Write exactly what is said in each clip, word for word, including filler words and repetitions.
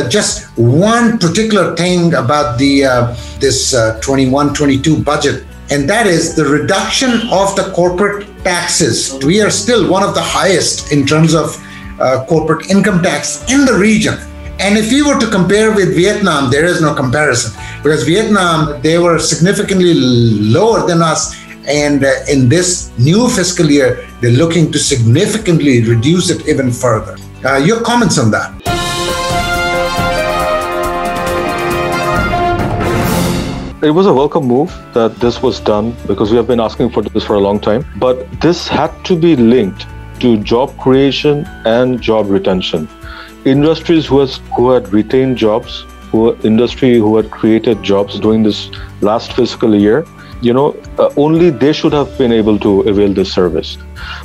uh, just one particular thing about the uh, this twenty-one twenty-two budget, and that is the reduction of the corporate taxes. We are still one of the highest in terms of uh, corporate income tax in the region. And if you were to compare with Vietnam, there is no comparison, because Vietnam, they were significantly lower than us. And uh, in this new fiscal year, they're looking to significantly reduce it even further. Uh, your comments on that? It was a welcome move that this was done, because we have been asking for this for a long time. But this had to be linked to job creation and job retention. Industries who, has, who had retained jobs, who industry who had created jobs during this last fiscal year, you know, uh, only they should have been able to avail this service.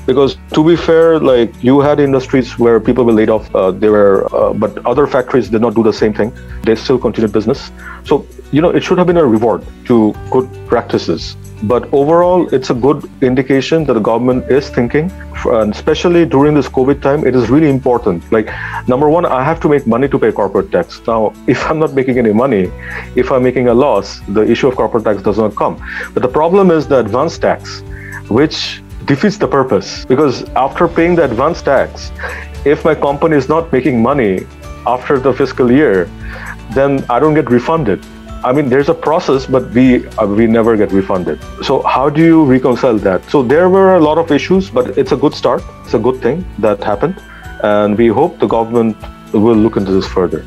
Because to be fair, like you had industries where people were laid off, uh, they were, uh, but other factories did not do the same thing. They still continued business. So, you know, it should have been a reward to good practices. But overall, it's a good indication that the government is thinking, and especially during this COVID time, it is really important. Like, number one, I have to make money to pay corporate tax. Now, if I'm not making any money, if I'm making a loss, the issue of corporate tax does not come. But the problem is the advance tax, which defeats the purpose. Because after paying the advance tax, if my company is not making money after the fiscal year, then I don't get refunded. I mean, there's a process, but we uh, we never get refunded. So how do you reconcile that? So there were a lot of issues, but it's a good start. It's a good thing that happened. And we hope the government will look into this further.